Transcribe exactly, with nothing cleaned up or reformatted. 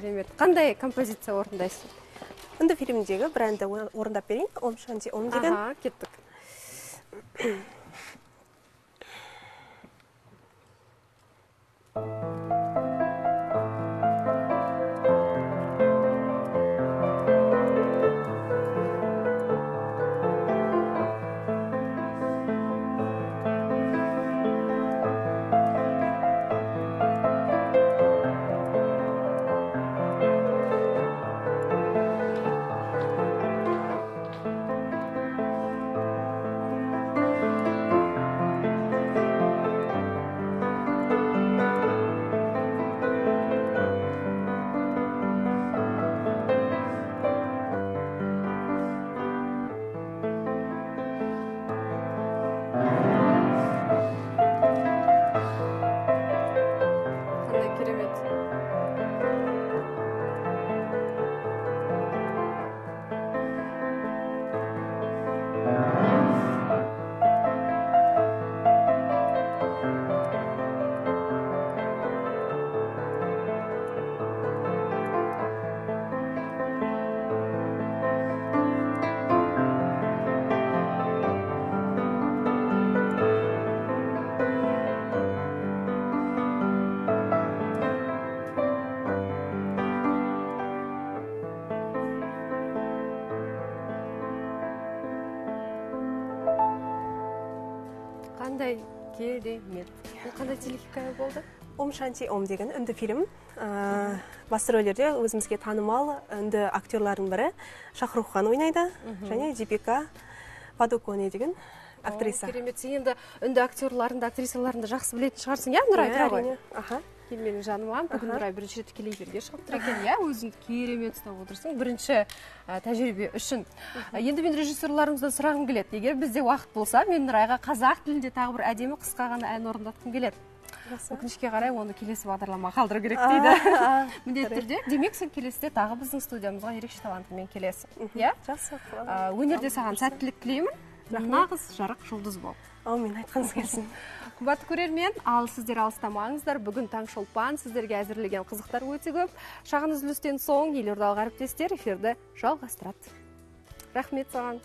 керемет. Қандай композиция орындайсың? Онда фильмдегі бренді орындап берейін. Ом Шанти Ом деген. Аха, кеттік. Қандай керемет. Қандай телехикая болды? Ом Шанти Ом деген үнді фильм. Басты рөлдерде өзімізге танымал үнді актерлардың бірі Шахрух Хан ойнайды, және Дипика Падуконе деген актриса. Керемет. Сен енді үнді актерларында, актрисаларында жақсы білетін шығарсың, иә, Нұрай? Әрине. Аха. Кем менің жаным, бүгін Нұрай бірінші рет келе жерге шығып тұр екен, иә, өзің керемет ұстап отырсың, бірінші тәжірибе үшін. Енді мен режиссерларымыздан сұрағым келеді, егер бізде уақыт болса, мен Нұрайға қазақ тілінде тағы бір әдемі қысқа ғана ән орындатқым келеді. Өкінішке қарай оны келесі бағдарлама қалдыру керек дейді. Міндетті түрде, демек сен келесіде тағы біздің студиямызға ерекше талантымен келесің, иә? Жақсы. Өнерде саған сәттілік тілеймін. Нағыз жарық жұлдыз бол. Әумин, айтқаныңыз келсін. Қымбатты көрермен, ал сіздер алыстамаңыздар. Бүгін Таңшолпан сіздерге әзірлеген қызықтар өте көп. Шағын үзілістен соң елордалық әріптестер эфирді жалғастырады. Рахмет саған.